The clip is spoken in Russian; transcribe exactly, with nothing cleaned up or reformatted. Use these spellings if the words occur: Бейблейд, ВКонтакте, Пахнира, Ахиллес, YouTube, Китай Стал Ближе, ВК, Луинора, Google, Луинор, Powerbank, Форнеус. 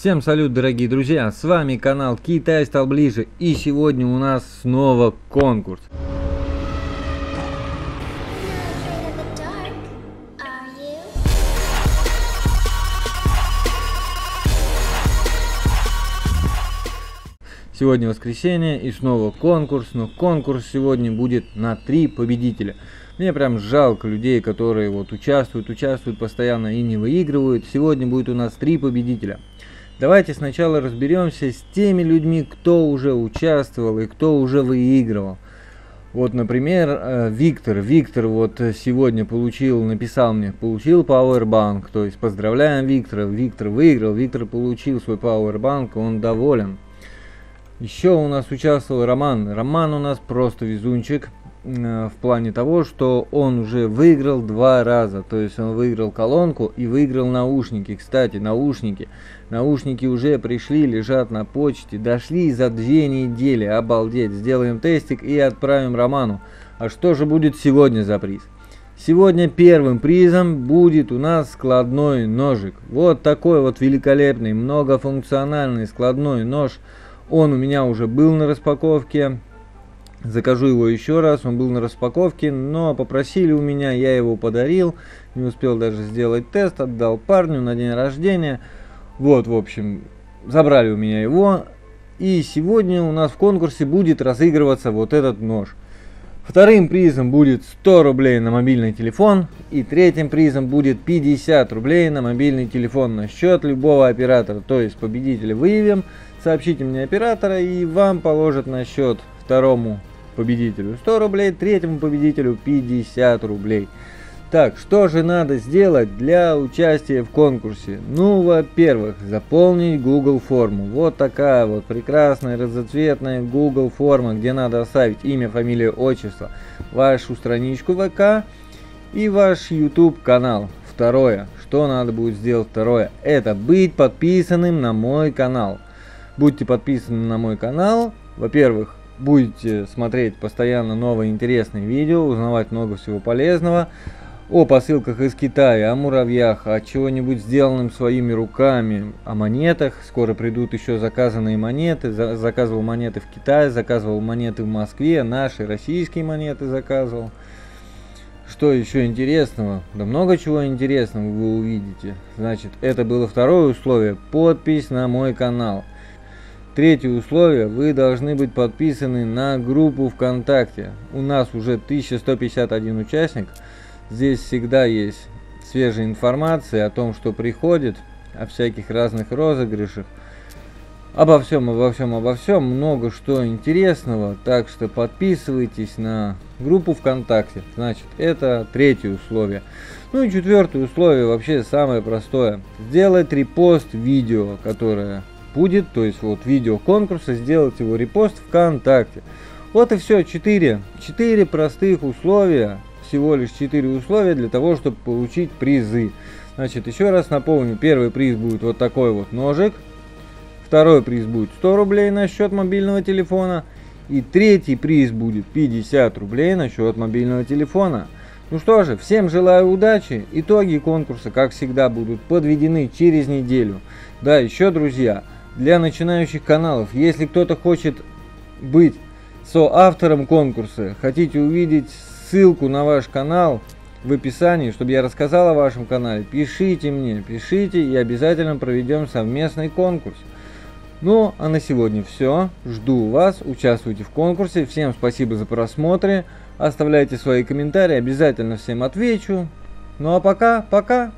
Всем салют, дорогие друзья, с вами канал Китай Стал Ближе, и сегодня у нас снова конкурс. Сегодня воскресенье и снова конкурс, но конкурс сегодня будет на три победителя. Мне прям жалко людей, которые вот участвуют, участвуют постоянно и не выигрывают. Сегодня будет у нас три победителя. Давайте сначала разберемся с теми людьми, кто уже участвовал и кто уже выигрывал. Вот, например, Виктор. Виктор вот сегодня получил, написал мне, получил Powerbank. То есть поздравляем Виктора. Виктор выиграл, Виктор получил свой Powerbank, он доволен. Еще у нас участвовал Роман. Роман у нас просто везунчик в плане того, что он уже выиграл два раза. То есть он выиграл колонку и выиграл наушники. Кстати, наушники наушники уже пришли, лежат на почте, дошли за две недели. Обалдеть! Сделаем тестик и отправим Роману. А что же будет сегодня за приз? Сегодня первым призом будет у нас складной ножик. Вот такой вот великолепный многофункциональный складной нож. Он у меня уже был на распаковке. Закажу его еще раз, он был на распаковке, но попросили у меня, я его подарил, не успел даже сделать тест, отдал парню на день рождения. Вот, в общем, забрали у меня его, и сегодня у нас в конкурсе будет разыгрываться вот этот нож. Вторым призом будет сто рублей на мобильный телефон, и третьим призом будет пятьдесят рублей на мобильный телефон на счет любого оператора. То есть победителя выявим, сообщите мне оператора, и вам положат на счет второму победителю сто рублей, третьему победителю пятьдесят рублей. Так, что же надо сделать для участия в конкурсе? Ну, во-первых, заполнить Google форму. Вот такая вот прекрасная разноцветная Google форма, где надо оставить имя, фамилию, отчество, вашу страничку вэ ка и ваш YouTube канал. Второе, что надо будет сделать второе, это быть подписанным на мой канал. Будьте подписаны на мой канал, во-первых, будете смотреть постоянно новые интересные видео, узнавать много всего полезного о посылках из Китая, о муравьях, о чего-нибудь сделанном своими руками, о монетах. Скоро придут еще заказанные монеты. Заказывал монеты в Китае, заказывал монеты в Москве, наши российские монеты заказывал. Что еще интересного? Да много чего интересного вы увидите. Значит, это было второе условие. Подпись на мой канал. Третье условие, вы должны быть подписаны на группу ВКонтакте. У нас уже тысяча сто пятьдесят один участник. Здесь всегда есть свежая информация о том, что приходит, о всяких разных розыгрышах. Обо всем, обо всем, обо всем. Много что интересного. Так что подписывайтесь на группу ВКонтакте. Значит, это третье условие. Ну и четвертое условие, вообще самое простое. Сделать репост видео, которое... будет, то есть вот видео конкурса, сделать его репост ВКонтакте. Вот и все, четыре простых условия, всего лишь четыре условия для того, чтобы получить призы. Значит, еще раз напомню, первый приз будет вот такой вот ножик, второй приз будет сто рублей на счет мобильного телефона, и третий приз будет пятьдесят рублей на счет мобильного телефона. Ну что же, всем желаю удачи. Итоги конкурса, как всегда, будут подведены через неделю. Да, еще, друзья, для начинающих каналов, если кто-то хочет быть соавтором конкурса, хотите увидеть ссылку на ваш канал в описании, чтобы я рассказал о вашем канале, пишите мне, пишите, и обязательно проведем совместный конкурс. Ну, а на сегодня все. Жду вас, участвуйте в конкурсе. Всем спасибо за просмотры. Оставляйте свои комментарии, обязательно всем отвечу. Ну а пока, пока!